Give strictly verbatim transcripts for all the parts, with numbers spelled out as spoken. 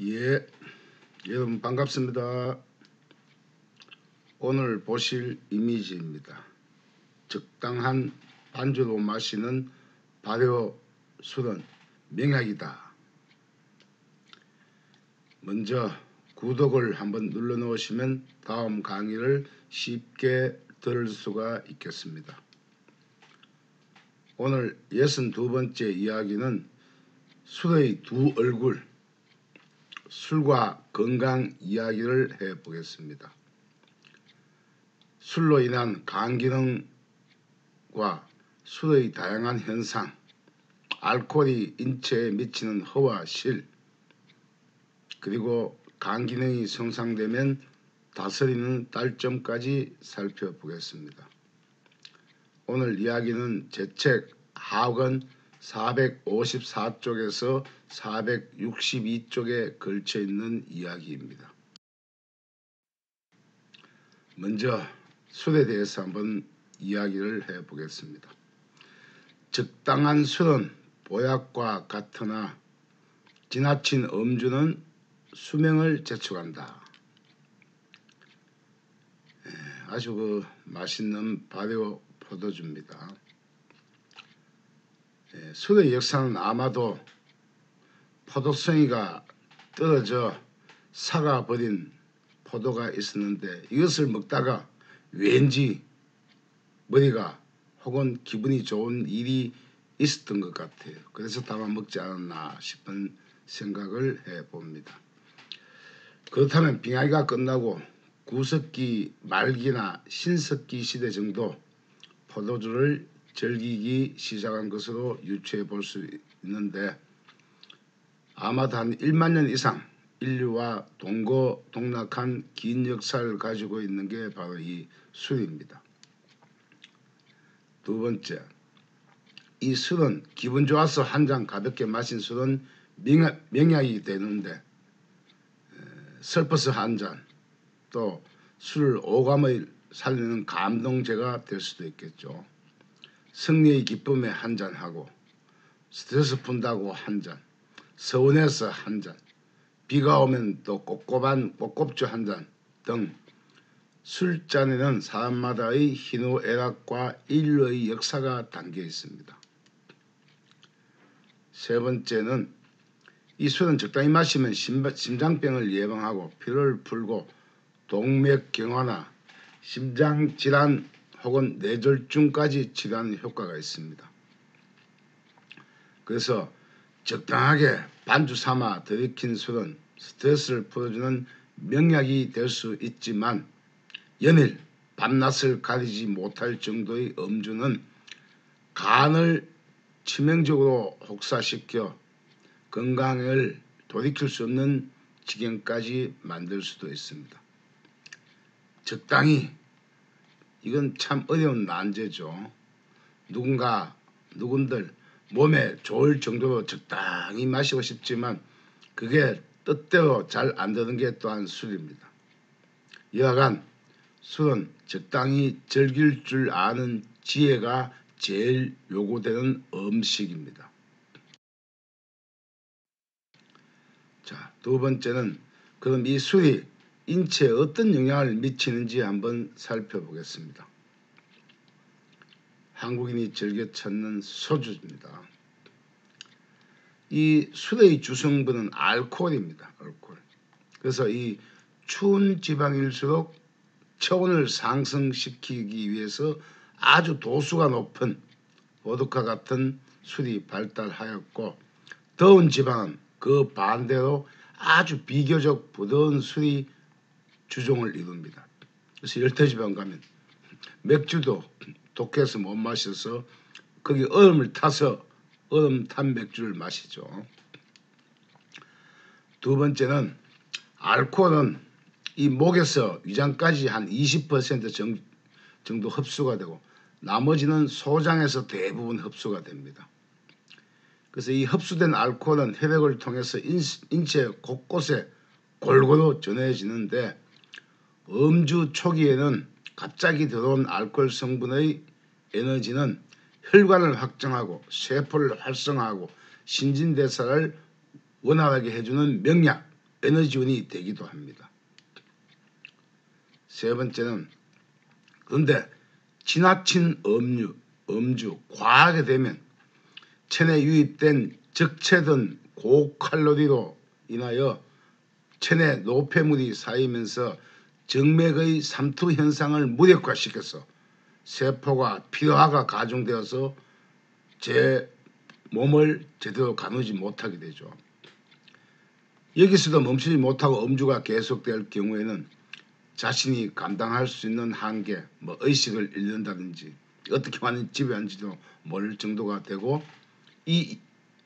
예, 여러분 반갑습니다. 오늘 보실 이미지입니다. 적당한 반주로 마시는 발효 술은 명약이다. 먼저 구독을 한번 눌러 놓으시면 다음 강의를 쉽게 들을 수가 있겠습니다. 오늘 예순두 번째 이야기는 술의 두 얼굴, 술과 건강 이야기를 해보겠습니다. 술로 인한 간기능과 술의 다양한 현상, 알코올이 인체에 미치는 허와 실, 그리고 간기능이 손상되면 다스리는 달점까지 살펴보겠습니다. 오늘 이야기는 제 책 하건 사백오십사 쪽에서 사백육십이 쪽에 걸쳐 있는 이야기입니다. 먼저 술에 대해서 한번 이야기를 해 보겠습니다. 적당한 술은 보약과 같으나 지나친 음주는 수명을 제촉한다. 아주 그 맛있는 발효 포도주입니다. 예, 술의 역사는 아마도 포도송이가 떨어져 삭아버린 포도가 있었는데 이것을 먹다가 왠지 머리가 혹은 기분이 좋은 일이 있었던 것 같아요. 그래서 담아먹지 않았나 싶은 생각을 해봅니다. 그렇다면 빙하기가 끝나고 구석기 말기나 신석기 시대 정도 포도주를 즐기기 시작한 것으로 유추해 볼 수 있는데, 아마도 한 일만 년 이상 인류와 동고동락한 긴 역사를 가지고 있는 게 바로 이 술입니다. 두 번째, 이 술은 기분 좋아서 한 잔 가볍게 마신 술은 명약이 되는데, 슬퍼서 한 잔, 또 술 오감을 살리는 감동제가 될 수도 있겠죠. 승리의 기쁨에 한 잔하고, 스트레스 푼다고 한 잔, 서운해서 한 잔, 비가 오면 또 곱곱한 곱곱주 한 잔 등 술잔에는 사람마다의 희노애락과 인류의 역사가 담겨 있습니다. 세 번째는 이 술은 적당히 마시면 심장병을 예방하고 피로를 풀고 동맥경화나 심장질환 혹은 뇌졸중까지 치료하는 효과가 있습니다. 그래서 적당하게 반주 삼아 들이킨 술은 스트레스를 풀어주는 명약이 될 수 있지만, 연일 밤낮을 가리지 못할 정도의 음주는 간을 치명적으로 혹사시켜 건강을 돌이킬 수 없는 지경까지 만들 수도 있습니다. 적당히, 이건 참 어려운 난제죠. 누군가, 누군들 몸에 좋을 정도로 적당히 마시고 싶지만 그게 뜻대로 잘 안 되는 게 또한 술입니다. 여하간 술은 적당히 즐길 줄 아는 지혜가 제일 요구되는 음식입니다. 자, 두 번째는 그럼 이 술이 인체에 어떤 영향을 미치는지 한번 살펴보겠습니다. 한국인이 즐겨 찾는 소주입니다. 이 술의 주성분은 알코올입니다. 알코올. 그래서 이 추운 지방일수록 체온을 상승시키기 위해서 아주 도수가 높은 보드카 같은 술이 발달하였고, 더운 지방은 그 반대로 아주 비교적 부드러운 술이 주종을 이룹니다. 그래서 열대지방 가면 맥주도 독해서 못 마셔서 거기 얼음을 타서 얼음 탄 맥주를 마시죠. 두 번째는 알코올은 이 목에서 위장까지 한 이십 퍼센트 정도 흡수가 되고, 나머지는 소장에서 대부분 흡수가 됩니다. 그래서 이 흡수된 알코올은 혈액을 통해서 인체 곳곳에 골고루 전해지는데, 음주 초기에는 갑자기 들어온 알코올 성분의 에너지는 혈관을 확장하고 세포를 활성화하고 신진대사를 원활하게 해주는 명약, 에너지원이 되기도 합니다. 세 번째는, 그런데 지나친 음주, 음주, 과하게 되면 체내 유입된 적체든 고칼로리로 인하여 체내 노폐물이 쌓이면서 정맥의 삼투 현상을 무력화시켜서 세포가 피로화가 가중되어서 제 몸을 제대로 가누지 못하게 되죠. 여기서도 멈추지 못하고 음주가 계속될 경우에는 자신이 감당할 수 있는 한계, 뭐 의식을 잃는다든지 어떻게 하면 집에 앉지도 모를 정도가 되고, 이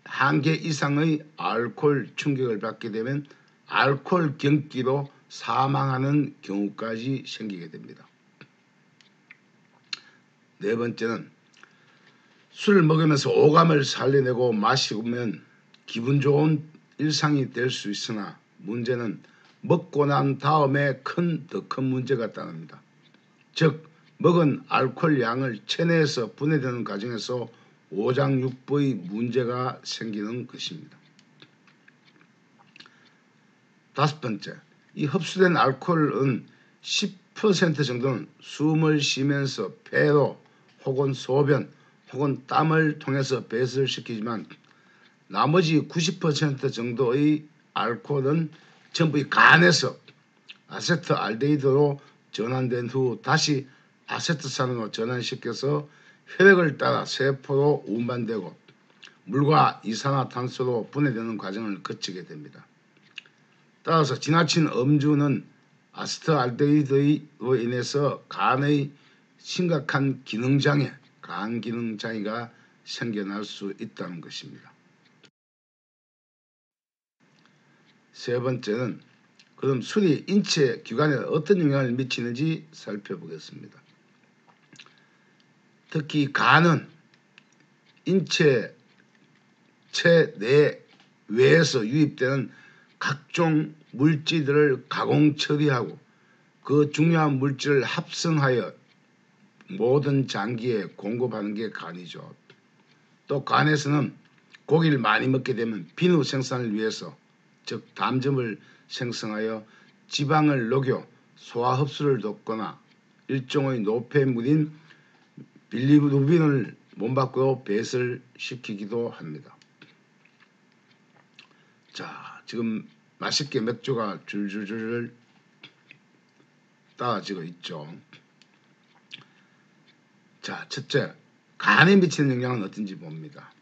한계 이상의 알코올 충격을 받게 되면 알코올 경기로 사망하는 경우까지 생기게 됩니다. 네 번째는, 술을 먹으면서 오감을 살려내고 마시면 기분 좋은 일상이 될 수 있으나 문제는 먹고 난 다음에 큰, 더 큰 문제가 따릅니다. 즉, 먹은 알코올 양을 체내에서 분해되는 과정에서 오장육부의 문제가 생기는 것입니다. 다섯 번째, 이 흡수된 알코올은 십 퍼센트 정도는 숨을 쉬면서 폐로 혹은 소변 혹은 땀을 통해서 배설을 시키지만, 나머지 구십 퍼센트 정도의 알코올은 전부 이 간에서 아세트알데히드로 전환된 후 다시 아세트산으로 전환시켜서 혈액을 따라 세포로 운반되고 물과 이산화탄소로 분해되는 과정을 거치게 됩니다. 따라서 지나친 음주는 아세트알데히드로 인해서 간의 심각한 기능장애, 간 기능장애가 생겨날 수 있다는 것입니다. 세 번째는, 그럼 술이 인체 기관에 어떤 영향을 미치는지 살펴보겠습니다. 특히 간은 인체 체내 외에서 유입되는 각종 물질들을 가공 처리하고 그 중요한 물질을 합성하여 모든 장기에 공급하는 게 간이죠. 또 간에서는 고기를 많이 먹게 되면 비누 생산을 위해서, 즉 담즙을 생성하여 지방을 녹여 소화 흡수를 돕거나 일종의 노폐물인 빌리루빈을 몸 밖으로 배설시키기도 합니다. 자, 지금 맛있게 맥주가 줄줄줄 따라지고 있죠. 자, 첫째, 간에 미치는 영향은 어떤지 봅니다.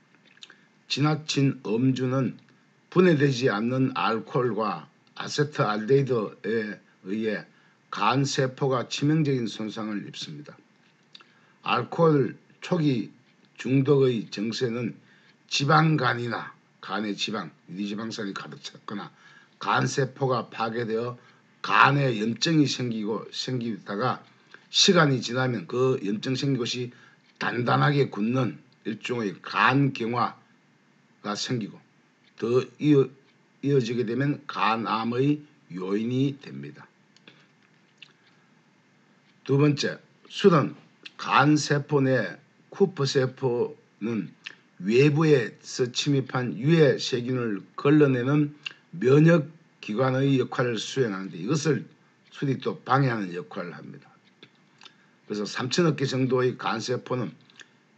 지나친 음주는 분해되지 않는 알코올과 아세트알데히드에 의해 간세포가 치명적인 손상을 입습니다. 알코올 초기 중독의 증세는 지방간이나 간에 지방, 유리지방산이 가득 찼거나 간세포가 파괴되어 간에 염증이 생기고 생기다가 시간이 지나면 그 염증 생긴 곳이 단단하게 굳는 일종의 간경화가 생기고 더 이어, 이어지게 되면 간암의 요인이 됩니다. 두 번째, 술은 간세포 내 쿠퍼세포는 외부에서 침입한 유해 세균을 걸러내는 면역기관의 역할을 수행하는데, 이것을 술이 또 방해하는 역할을 합니다. 그래서 삼천억 개 정도의 간세포는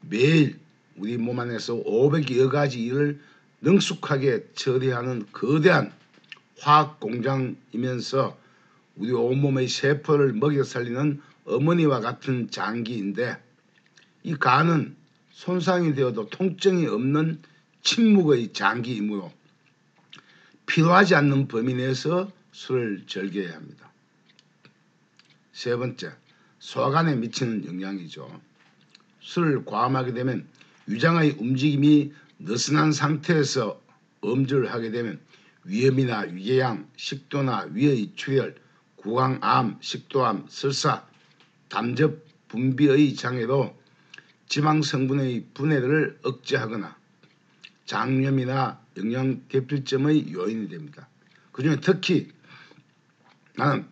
매일 우리 몸 안에서 오백여 가지 일을 능숙하게 처리하는 거대한 화학공장이면서 우리 온몸의 세포를 먹여 살리는 어머니와 같은 장기인데, 이 간은 손상이 되어도 통증이 없는 침묵의 장기이므로 필요하지 않는 범위 내에서 술을 즐겨야 합니다. 세 번째, 소화관에 미치는 영향이죠. 술을 과음하게 되면 위장의 움직임이 느슨한 상태에서 음주를 하게 되면 위염이나 위궤양, 식도나 위의 출혈, 구강암, 식도암, 설사, 담즙 분비의 장애로 지방 성분의 분해를 억제하거나 장염이나 영양 결핍증의 요인이 됩니다. 그중에 특히 나는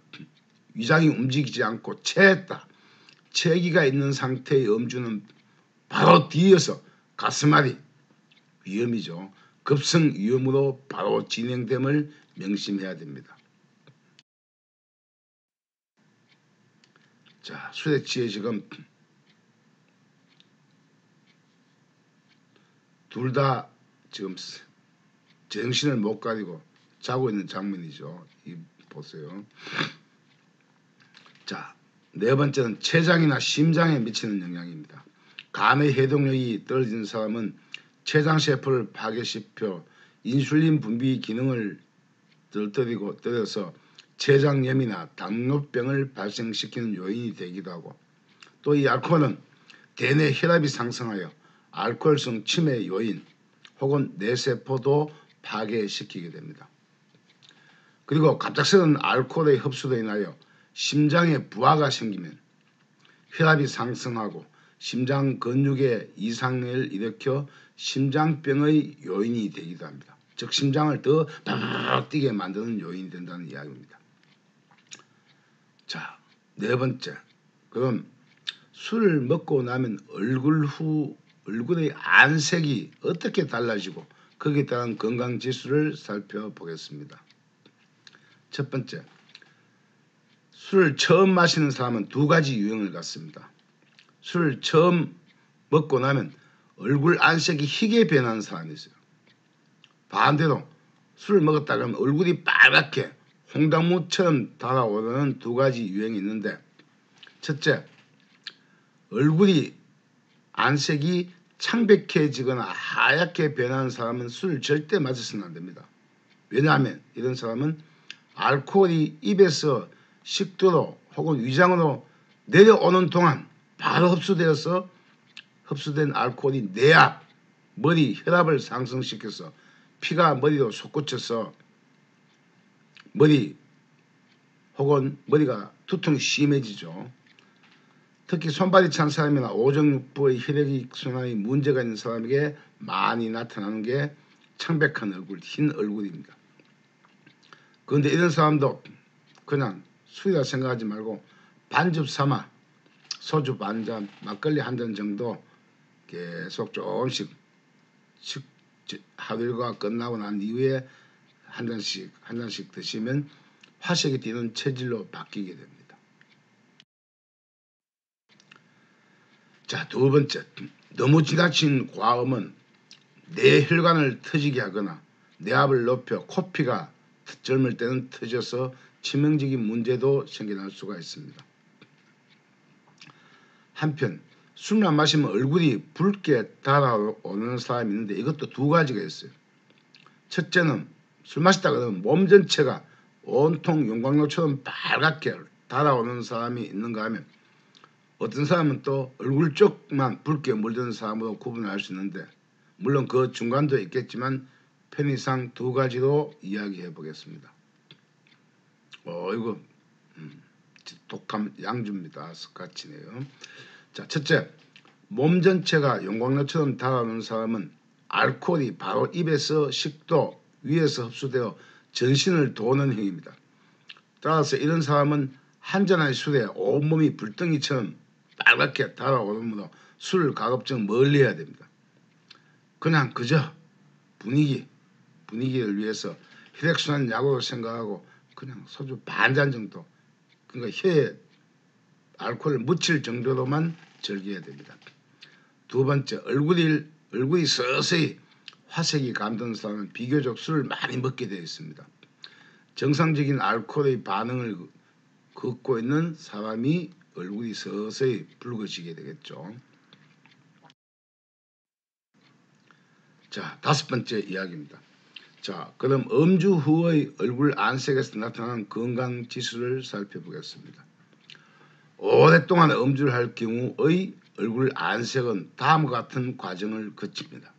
위장이 움직이지 않고 체했다, 체기가 있는 상태의 음주는 바로 뒤에서 가슴앓이, 위염이죠. 급성 위험으로 바로 진행됨을 명심해야 됩니다. 자, 수색지에 지금 둘 다 지금 정신을 못 가리고 자고 있는 장면이죠. 이 보세요. 자, 네 번째는 췌장이나 심장에 미치는 영향입니다. 간의 해독력이 떨어진 사람은 췌장세포를 파괴시켜 인슐린 분비 기능을 떨어뜨리고 떨어서 췌장염이나 당뇨병을 발생시키는 요인이 되기도 하고, 또 이 알코올은 대뇌 혈압이 상승하여 알코올성 치매 요인 혹은 뇌세포도 파괴시키게 됩니다. 그리고 갑작스러운 알코올의 흡수로 인하여 심장에 부하가 생기면 혈압이 상승하고 심장 근육에 이상을 일으켜 심장병의 요인이 되기도 합니다. 즉, 심장을 더 팍팍 뛰게 만드는 요인이 된다는 이야기입니다. 자, 네 번째. 그럼 술을 먹고 나면 얼굴 후 얼굴의 안색이 어떻게 달라지고 거기에 따른 건강지수를 살펴보겠습니다. 첫 번째, 술을 처음 마시는 사람은 두 가지 유형을 갖습니다. 술을 처음 먹고 나면 얼굴 안색이 희게 변하는 사람이 있어요. 반대로 술을 먹었다 그러면 얼굴이 빨갛게 홍당무처럼 달아오르는 두 가지 유형이 있는데, 첫째, 얼굴이 안색이 창백해지거나 하얗게 변하는 사람은 술을 절대 마셔서는 안 됩니다. 왜냐하면 이런 사람은 알코올이 입에서 식도로 혹은 위장으로 내려오는 동안 바로 흡수되어서 흡수된 알코올이 뇌압, 머리 혈압을 상승시켜서 피가 머리로 솟구쳐서 머리 혹은 머리가 두통이 심해지죠. 특히 손발이 찬 사람이나 오정육부의 혈액 순환에 문제가 있는 사람에게 많이 나타나는 게 창백한 얼굴, 흰 얼굴입니다. 그런데 이런 사람도 그냥 술이라 생각하지 말고 반즙 삼아 소주 반 잔, 막걸리 한 잔 정도 계속 조금씩 하루 일과가 끝나고 난 이후에 한 잔씩 한 잔씩 드시면 화색이 띄는 체질로 바뀌게 됩니다. 자, 두 번째, 너무 지나친 과음은 뇌혈관을 터지게 하거나 뇌압을 높여 코피가 젊을 때는 터져서 치명적인 문제도 생겨날 수가 있습니다. 한편 술을 안 마시면 얼굴이 붉게 달아오르는 사람이 있는데, 이것도 두 가지가 있어요. 첫째는 술 마시다 그러면 몸 전체가 온통 용광로처럼 빨갛게 달아오르는 사람이 있는가 하면, 어떤 사람은 또 얼굴 쪽만 붉게 물드는 사람으로 구분할 수 있는데, 물론 그 중간도 있겠지만 편의상 두 가지로 이야기해 보겠습니다. 어이구, 음, 독한 양주입니다. 스카치네요. 자, 첫째, 몸 전체가 용광로처럼 달아오는 사람은 알코올이 바로 입에서 식도 위에서 흡수되어 전신을 도는 행위입니다. 따라서 이런 사람은 한 잔의 술에 온몸이 불덩이처럼 빨갛게 달아오르므로 술을 가급적 멀리 해야 됩니다. 그냥 그저 분위기, 분위기를 위해서 혈액순환 약으로 생각하고 그냥 소주 반 잔 정도, 그러니까 혀에 알코올을 묻힐 정도로만 즐겨야 됩니다. 두 번째, 얼굴이, 얼굴이 서서히 화색이 감도는 사람은 비교적 술을 많이 먹게 되어 있습니다. 정상적인 알코올의 반응을 걷고 있는 사람이 얼굴이 서서히 붉어지게 되겠죠. 자, 다섯 번째 이야기입니다. 자, 그럼 음주 후의 얼굴 안색에서 나타나는 건강지수를 살펴보겠습니다. 오랫동안 음주를 할 경우의 얼굴 안색은 다음과 같은 과정을 거칩니다.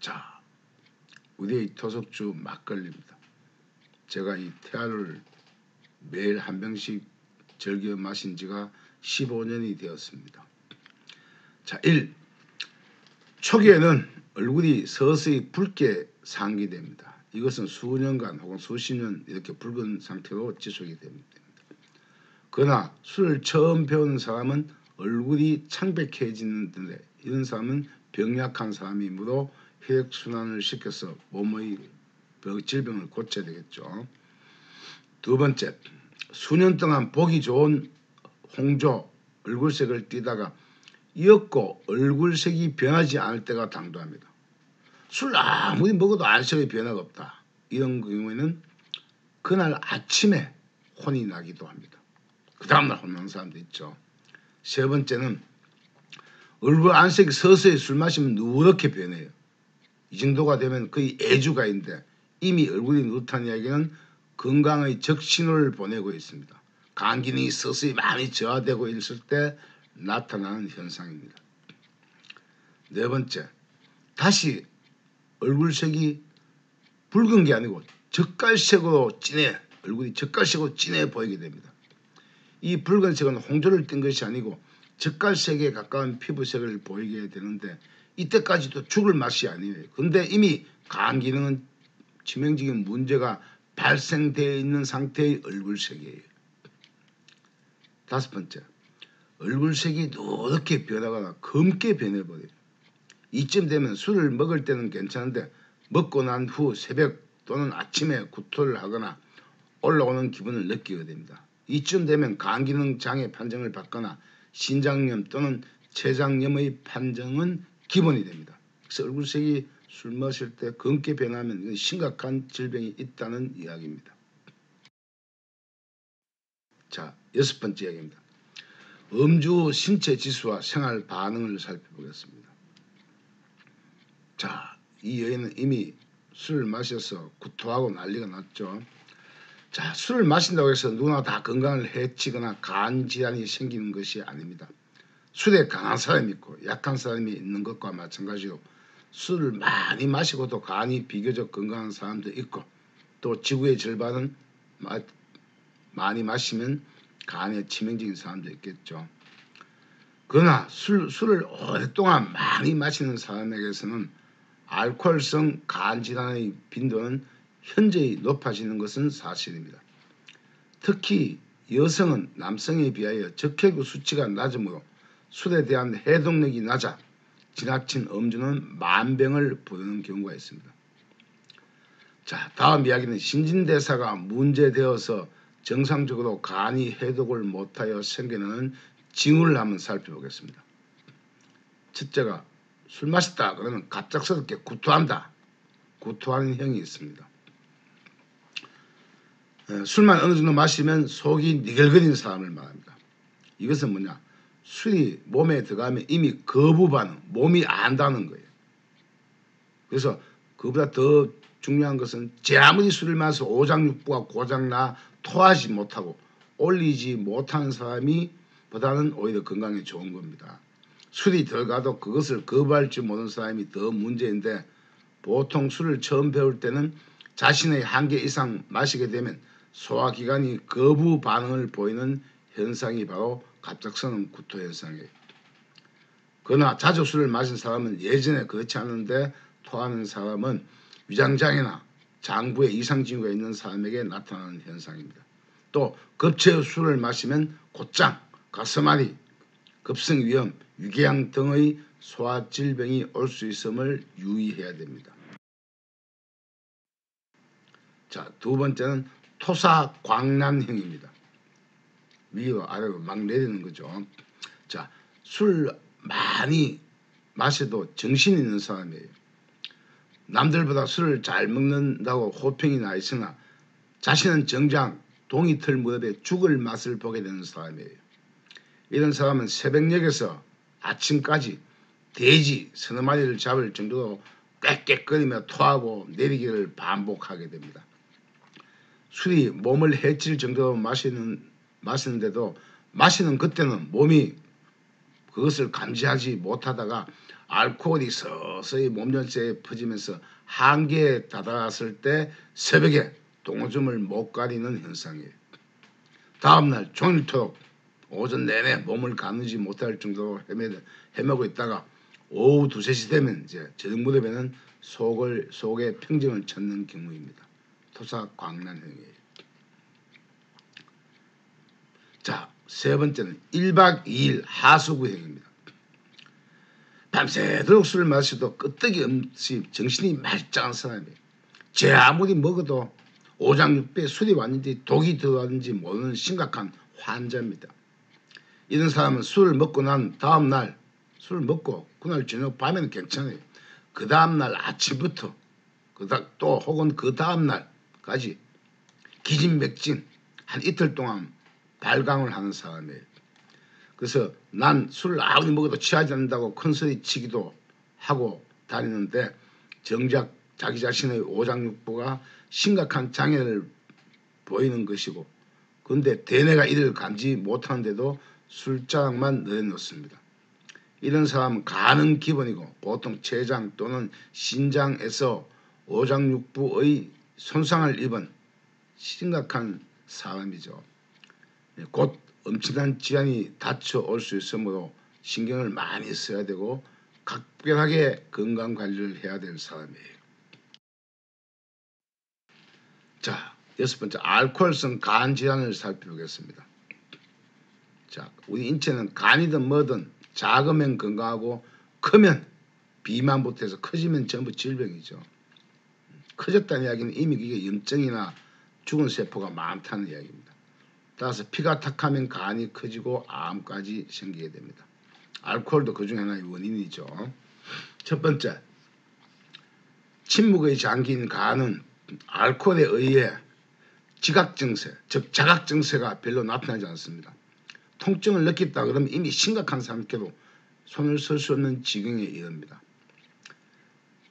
자, 우리의 토속주 막걸리입니다. 제가 이 태아를 매일 한 병씩 즐겨 마신 지가 십오 년이 되었습니다. 자, 일. 초기에는 얼굴이 서서히 붉게 상기됩니다. 이것은 수년간 혹은 수십 년 이렇게 붉은 상태로 지속이 됩니다. 그러나 술을 처음 배우는 사람은 얼굴이 창백해지는데, 이런 사람은 병약한 사람이므로 혈액순환을 시켜서 몸의 질병을 고쳐야 되겠죠. 두 번째, 수년 동안 보기 좋은 홍조 얼굴색을 띠다가 이윽고 얼굴색이 변하지 않을 때가 당도합니다. 술 아무리 먹어도 안색의 변화가 없다. 이런 경우에는 그날 아침에 혼이 나기도 합니다. 그 다음날 혼난 사람도 있죠. 세 번째는 얼굴 안색이 서서히 술 마시면 누렇게 변해요. 이 정도가 되면 거의 애주가인데 이미 얼굴이 누렇다는 이야기는 건강의 적신호를 보내고 있습니다. 간 기능이 서서히 많이 저하되고 있을 때 나타나는 현상입니다. 네 번째, 다시 얼굴색이 붉은 게 아니고 젓갈색으로 진해, 얼굴이 젓갈색으로 진해 보이게 됩니다. 이 붉은색은 홍조를 띈 것이 아니고 젓갈색에 가까운 피부색을 보이게 되는데 이때까지도 죽을 맛이 아니에요. 근데 이미 간 기능은 치명적인 문제가 발생되어 있는 상태의 얼굴색이에요. 다섯 번째, 얼굴색이 노랗게 변하거나 검게 변해버려요. 이쯤 되면 술을 먹을 때는 괜찮은데 먹고 난 후 새벽 또는 아침에 구토를 하거나 올라오는 기분을 느끼게 됩니다. 이쯤 되면 간기능 장애 판정을 받거나 신장염 또는 췌장염의 판정은 기본이 됩니다. 그래서 얼굴색이 술 마실 때 검게 변하면 심각한 질병이 있다는 이야기입니다. 자, 여섯 번째 이야기입니다. 음주 신체 지수와 생활 반응을 살펴보겠습니다. 자, 이 여인은 이미 술을 마셔서 구토하고 난리가 났죠. 자, 술을 마신다고 해서 누구나 다 건강을 해치거나 간 질환이 생기는 것이 아닙니다. 술에 강한 사람이 있고 약한 사람이 있는 것과 마찬가지로 술을 많이 마시고도 간이 비교적 건강한 사람도 있고 또 지구의 절반은 마, 많이 마시면 간에 치명적인 사람도 있겠죠. 그러나 술, 술을 오랫동안 많이 마시는 사람에게서는 알코올성 간 질환의 빈도는 현저히 높아지는 것은 사실입니다. 특히 여성은 남성에 비하여 적혈구 수치가 낮으므로 술에 대한 해독력이 낮아 지나친 음주는 만병을 부르는 경우가 있습니다. 자, 다음 이야기는 신진대사가 문제되어서 정상적으로 간이 해독을 못하여 생기는 징후를 한번 살펴보겠습니다. 첫째가 술 마셨다 그러면 갑작스럽게 구토한다. 구토하는 형이 있습니다. 에, 술만 어느 정도 마시면 속이 니글거리는 사람을 말합니다. 이것은 뭐냐? 술이 몸에 들어가면 이미 거부 반응, 몸이 안다는 거예요. 그래서 그보다 더 중요한 것은 제 아무리 술을 마셔서 오장육부가 고장나 토하지 못하고 올리지 못하는 사람이 보다는 오히려 건강에 좋은 겁니다. 술이 들어가도 그것을 거부할 줄 모르는 사람이 더 문제인데 보통 술을 처음 배울 때는 자신의 한 개 이상 마시게 되면 소화기관이 거부 반응을 보이는 현상이 바로 갑작스러운 구토 현상이에요. 그러나 자주 술을 마신 사람은 예전에 그렇지 않은데 토하는 사람은 위장장애나 장부에 이상징후가 있는 사람에게 나타나는 현상입니다. 또 급체의 술을 마시면 곧장, 가슴앓이, 급성위염, 유궤양 등의 소화질병이 올 수 있음을 유의해야 됩니다. 자, 두 번째는 토사광란형입니다. 위로 아래로 막 내리는 거죠. 자, 술 많이 마셔도 정신이 있는 사람이에요. 남들보다 술을 잘 먹는다고 호평이 나 있으나 자신은 정작 동이틀 무렵에 죽을 맛을 보게 되는 사람이에요. 이런 사람은 새벽녘에서 아침까지 돼지 서너 마리를 잡을 정도로 꽥꽥거리며 토하고 내리기를 반복하게 됩니다. 술이 몸을 해칠 정도로 마시는, 마시는데도 마시는 그때는 몸이 그것을 감지하지 못하다가 알코올이 서서히 몸 전체에 퍼지면서 한계에 다다랐을 때 새벽에 동오줌을 못 가리는 현상이에요. 다음날 종일토록 오전 내내 몸을 가누지 못할 정도로 헤매, 헤매고 있다가 오후 두세 시 되면 이제 저녁 무렵에는 속을, 속에 평정을 찾는 경우입니다. 토사광란형이에요. 자, 세 번째는 일박 이일 하수구형입니다. 밤새도록 술을 마셔도 끄떡이 없이 정신이 말짱한 사람이에요. 제 아무리 먹어도 오장육배 술이 왔는지 독이 들어왔는지 모르는 심각한 환자입니다. 이런 사람은 술을 먹고 난 다음날 술을 먹고 그날 저녁 밤에는 괜찮아요. 그 다음날 아침부터 또 혹은 그 다음날까지 기진맥진 한 이틀 동안 발광을 하는 사람이에요. 그래서 난 술을 아무리 먹어도 취하지 않는다고 큰소리 치기도 하고 다니는데 정작 자기 자신의 오장육부가 심각한 장애를 보이는 것이고, 그런데 대뇌가 이를 감지 못하는데도 술자락만 내놓습니다. 이런 사람은 간은 기본이고 보통 췌장 또는 신장에서 오장육부의 손상을 입은 심각한 사람이죠. 곧 엄청난 질환이 닥쳐올 수 있으므로 신경을 많이 써야 되고 각별하게 건강관리를 해야 될 사람이에요. 자, 여섯 번째, 알코올성 간 질환을 살펴보겠습니다. 자, 우리 인체는 간이든 뭐든 작으면 건강하고 크면 비만부터 해서 커지면 전부 질병이죠. 커졌다는 이야기는 이미 이게 염증이나 죽은 세포가 많다는 이야기입니다. 따라서 피가 탁하면 간이 커지고 암까지 생기게 됩니다. 알코올도 그중 하나의 원인이죠. 첫 번째, 침묵의 장기인 간은 알코올에 의해 지각증세, 즉 자각증세가 별로 나타나지 않습니다. 통증을 느꼈다 그러면 이미 심각한 상태로 손을 쓸 수 없는 지경에 이릅니다.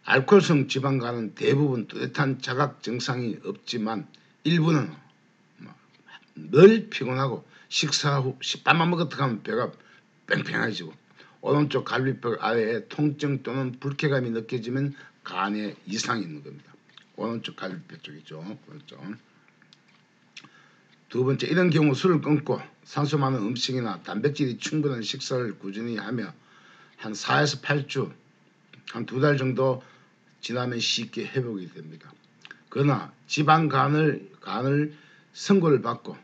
알코올성 지방간은 대부분 뚜렷한 자각증상이 없지만 일부는 늘 피곤하고 식사 후 밥만 먹었다 하면 배가 뺑뺑해지고 오른쪽 갈비뼈 아래에 통증 또는 불쾌감이 느껴지면 간에 이상이 있는 겁니다. 오른쪽 갈비뼈 쪽이죠. 오른쪽. 두 번째, 이런 경우 술을 끊고 산소 많은 음식이나 단백질이 충분한 식사를 꾸준히 하며 한 사에서 팔 주, 한 두 달 정도 지나면 쉽게 회복이 됩니다. 그러나 지방간을 간을 선고를 받고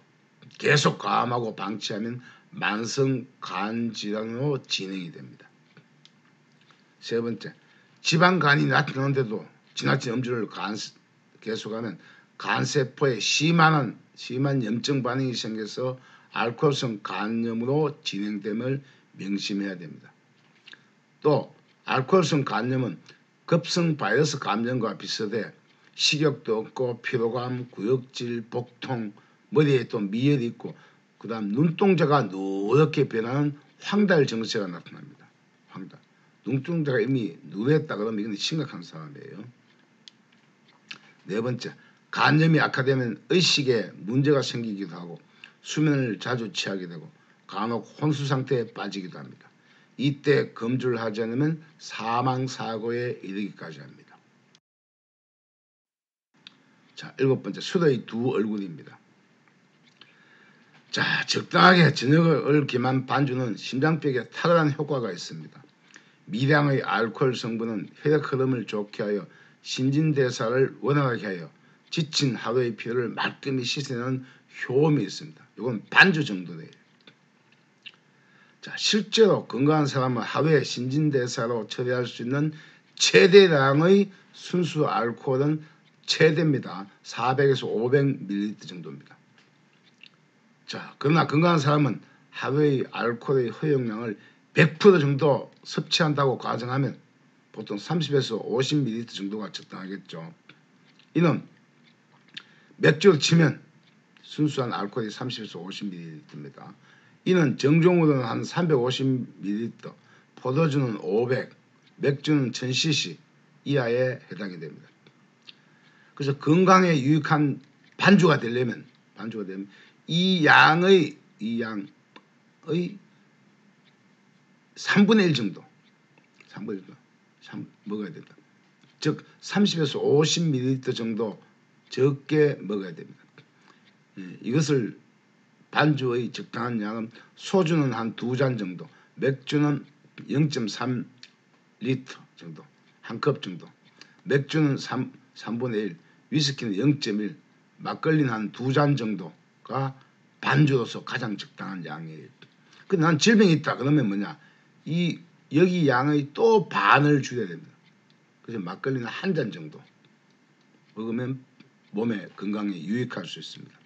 계속 과음하고 방치하면 만성 간 질환으로 진행이 됩니다. 세 번째, 지방간이 나타나는데도 지나친 음주를 간, 계속하면 간세포에 심한, 심한 염증 반응이 생겨서 알코올성 간염으로 진행됨을 명심해야 됩니다. 또 알코올성 간염은 급성 바이러스 감염과 비슷해 식욕도 없고 피로감, 구역질, 복통, 머리에 또 미열이 있고 그 다음 눈동자가 노랗게 변하는 황달 증세가 나타납니다. 황달. 눈동자가 이미 누랬다 그러면 이건 심각한 상황이에요. 네 번째, 간염이 악화되면 의식에 문제가 생기기도 하고 수면을 자주 취하게 되고 간혹 혼수 상태에 빠지기도 합니다. 이때 검주를 하지 않으면 사망사고에 이르기까지 합니다. 자, 일곱 번째, 술의 두 얼굴입니다. 자, 적당하게 저녁을 기만 반주는 심장벽에 탁월한 효과가 있습니다. 미량의 알코올 성분은 혈액 흐름을 좋게 하여 신진대사를 원활하게 하여 지친 하루의 피로를 말끔히 씻어내는 효험이 있습니다. 이건 반주 정도예요. 자, 실제로 건강한 사람은 하루에 신진대사로 처리할 수 있는 최대량의 순수 알코올은 최대입니다. 사백에서 오백 밀리리터 정도입니다. 자, 그러나 건강한 사람은 하루의 알코올의 허용량을 백 퍼센트 정도 섭취한다고 가정하면 보통 삼십에서 오십 밀리리터 정도가 적당하겠죠. 이는 맥주를 치면 순수한 알코올이 삼십에서 오십 밀리리터입니다. 이는 정종으로는 한 삼백오십 밀리리터, 포도주는 오백, 맥주는 천 씨씨 이하에 해당이 됩니다. 그래서 건강에 유익한 반주가 되려면, 반주가 되면 이 양의, 이 양의 삼분의 일 정도, 삼분의 일 정도 삼, 먹어야 된다. 즉 삼십에서 오십 밀리리터 정도 적게 먹어야 됩니다. 예, 이것을 반주의 적당한 양은 소주는 한 두 잔 정도, 맥주는 영 점 삼 리터 정도, 한 컵 정도, 맥주는 삼분의 일, 위스키는 영 점 일, 막걸리는 한 두 잔 정도가 반주로서 가장 적당한 양이에요. 근데 난 질병이 있다 그러면 뭐냐, 이 여기 양의 또 반을 줄여야 됩니다. 그래서 막걸리는 한 잔 정도 먹으면 몸에 건강에 유익할 수 있습니다.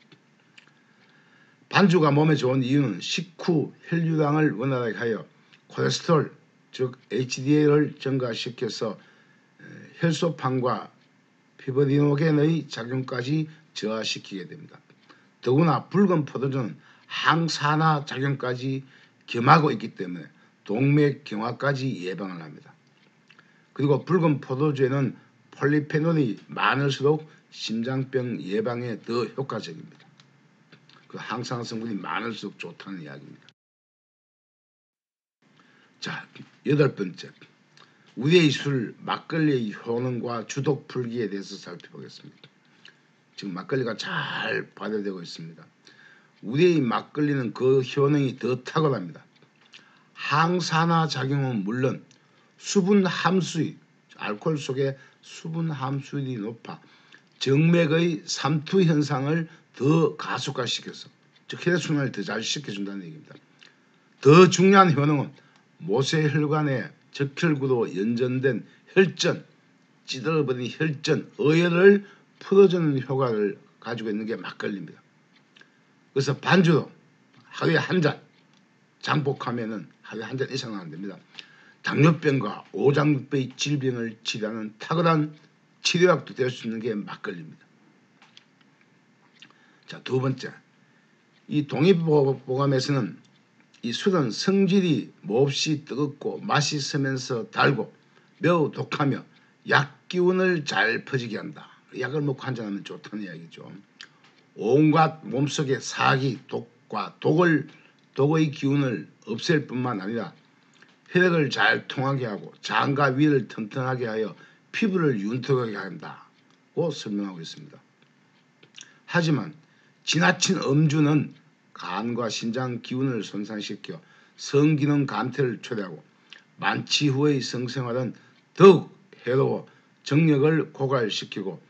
반주가 몸에 좋은 이유는 식후 혈류량을 원활하게 하여 콜레스테롤 즉 에이치디엘을 증가시켜서 혈소판과 피버디노겐의 작용까지 저하시키게 됩니다. 더구나 붉은 포도주는 항산화 작용까지 겸하고 있기 때문에 동맥 경화까지 예방을 합니다. 그리고 붉은 포도주에는 폴리페놀이 많을수록 심장병 예방에 더 효과적입니다. 그 항산화 성분이 많을수록 좋다는 이야기입니다. 자, 여덟 번째, 우리의 술 막걸리의 효능과 주독 풀기에 대해서 살펴보겠습니다. 지금 막걸리가 잘 발효되고 있습니다. 우리의 막걸리는 그 효능이 더 탁월합니다. 항산화 작용은 물론 수분 함수율, 알코올 속에 수분 함수율이 높아 정맥의 삼투 현상을 더 가속화시켜서 즉 혈액순환을 더 잘 시켜준다는 얘기입니다. 더 중요한 효능은 모세혈관의 적혈구로 연전된 혈전, 찌들어버린 혈전, 어혈을 풀어주는 효과를 가지고 있는 게 막걸리입니다. 그래서 반주도 하루에 한 잔, 장복하면은 하루에 한 잔 이상은 안 됩니다. 당뇨병과 오장육부의 질병을 치료하는 탁월한 치료약도 될 수 있는 게 막걸리입니다. 자, 두 번째, 이 동의보감에서는 이 술은 성질이 몹시 뜨겁고 맛이 서면서 달고 매우 독하며 약기운을 잘 퍼지게 한다. 약을 먹고 한잔하면 좋다는 이야기죠. 온갖 몸속의 사기, 독과 독을, 독의 기운을 없앨 뿐만 아니라 혈액을 잘 통하게 하고 장과 위를 튼튼하게 하여 피부를 윤택하게 한다고 설명하고 있습니다. 하지만 지나친 음주는 간과 신장 기운을 손상시켜 성기능 감퇴를 초래하고 만취 후의 성생활은 더욱 해로워 정력을 고갈시키고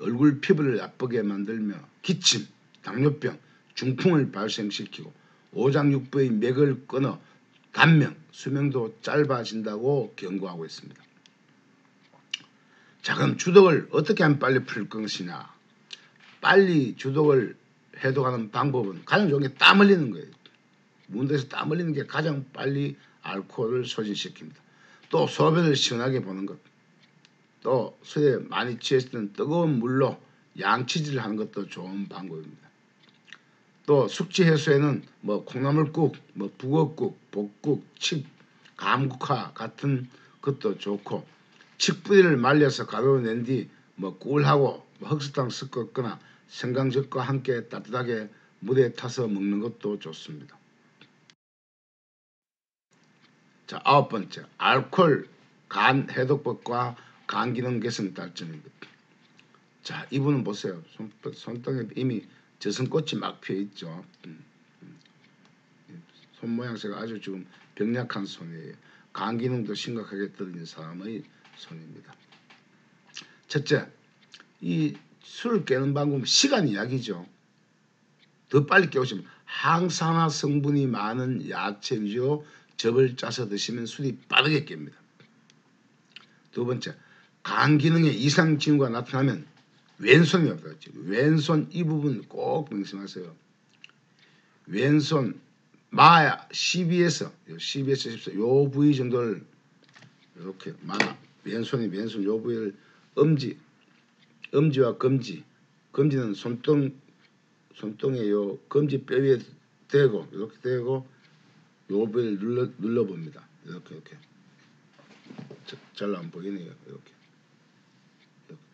얼굴 피부를 나쁘게 만들며 기침, 당뇨병, 중풍을 발생시키고 오장육부의 맥을 끊어 단명, 수명도 짧아진다고 경고하고 있습니다. 자, 그럼 주독을 어떻게 하면 빨리 풀 것이냐. 빨리 주독을 해독하는 방법은 가장 좋은 게 땀 흘리는 거예요. 문대에서 땀 흘리는 게 가장 빨리 알코올을 소진시킵니다. 또 소변을 시원하게 보는 것, 또 술에 많이 취했을 때는 뜨거운 물로 양치질을 하는 것도 좋은 방법입니다. 또 숙취 해소에는 뭐 콩나물국, 뭐 북어국, 볶국, 칡, 감국화 같은 것도 좋고 칡뿌리를 말려서 가루로 낸 뒤 뭐 꿀하고 뭐 흑설탕 섞었거나 생강즙과 함께 따뜻하게 물에 타서 먹는 것도 좋습니다. 자, 아홉 번째, 알코올 간 해독법과 간 기능 개선 달점입니다. 자, 이분은 보세요. 손, 손등에 이미 저승꽃이 막 피어있죠. 음, 음. 손 모양새가 아주 지금 병약한 손이에요. 간 기능도 심각하게 떨어진 사람의 손입니다. 첫째, 이 술을 깨는 방법은 시간이 약이죠. 더 빨리 깨우시면 항산화 성분이 많은 야채 위주로 접을 짜서 드시면 술이 빠르게 깹니다. 두 번째, 간 기능에 이상 징후가 나타나면 왼손이 없다고 했죠. 왼손 이 부분 꼭 명심하세요. 왼손 마야 십이에서 십이에서 십사 요 부위 정도를 이렇게 마 왼손이 왼손 요 부위를 엄지 엄지와 검지, 검지는 손등, 손등에 요 검지 뼈 위에 대고, 이렇게 대고, 요 부위를 눌러, 눌러봅니다. 이렇게, 이렇게. 잘 안 보이네요. 이렇게.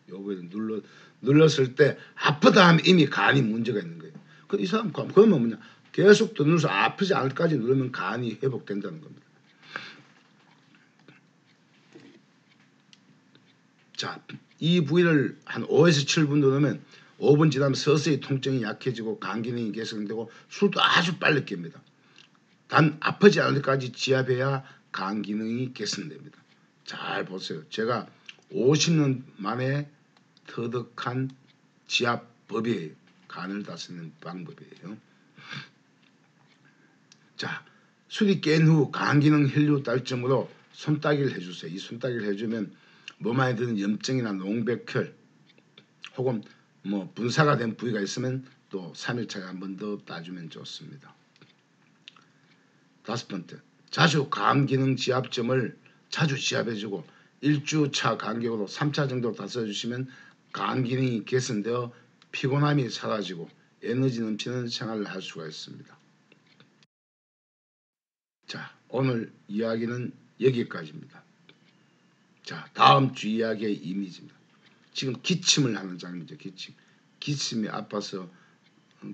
요 부위를 눌러, 눌렀을 때, 아프다 하면 이미 간이 문제가 있는 거예요. 그, 이 사람, 그러면 뭐냐. 계속 더 눌러서 아프지 않을 까지 누르면 간이 회복된다는 겁니다. 자. 이 부위를 한 오에서 칠 분 누르면 오 분 지나면 서서히 통증이 약해지고 간 기능이 개선되고 술도 아주 빨리 깹니다. 단 아프지 않을 때까지 지압해야 간 기능이 개선됩니다. 잘 보세요. 제가 오십 년 만에 터득한 지압법이에요. 간을 다스리는 방법이에요. 자, 술이 깬 후 간기능 혈류 딸점으로 손따기를 해주세요. 이 손따기를 해주면 몸 안에 드는 염증이나 농백혈 혹은 뭐 분사가 된 부위가 있으면 또 삼 일차에 한 번 더 따주면 좋습니다. 다섯 번째, 자주 간기능 지압점을 자주 지압해주고 일주차 간격으로 삼 차 정도 다써주시면 간기능이 개선되어 피곤함이 사라지고 에너지 넘치는 생활을 할 수가 있습니다. 자, 오늘 이야기는 여기까지입니다. 자, 다음 주 이야기의 이미지입니다. 지금 기침을 하는 장면이죠. 기침. 기침이 아파서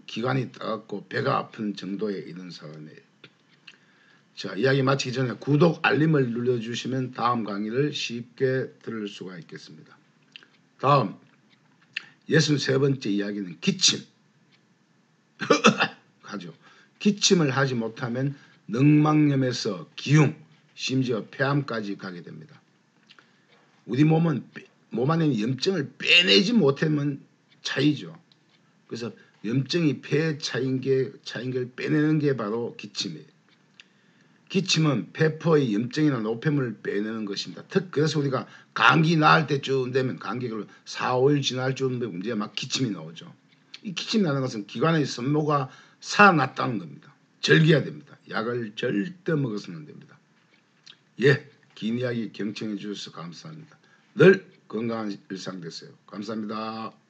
기관이 따갑고 배가 아픈 정도에 이른 사람이에요. 자, 이야기 마치기 전에 구독 알림을 눌러주시면 다음 강의를 쉽게 들을 수가 있겠습니다. 다음 예순세 번째 이야기는 기침. 가죠. 기침을 하지 못하면 늑막염에서 기흉, 심지어 폐암까지 가게 됩니다. 우리 몸은 몸 안에 염증을 빼내지 못하면 차이죠. 그래서 염증이 폐에 차인 게 차인 걸 빼내는 게 바로 기침이에요. 기침은 폐포의 염증이나 노폐물을 빼내는 것입니다. 특 그래서 우리가 감기 나을 때쯤 되면 감기를 사, 오일 지날 쯤 되면 이제 막 기침이 나오죠. 이 기침이 나는 것은 기관의 섬모가 살아났다는 겁니다. 절개해야 됩니다. 약을 절대 먹어서는 안 됩니다. 예, 긴 이야기 경청해 주셔서 감사합니다. 늘 건강한 일상 되세요. 감사합니다.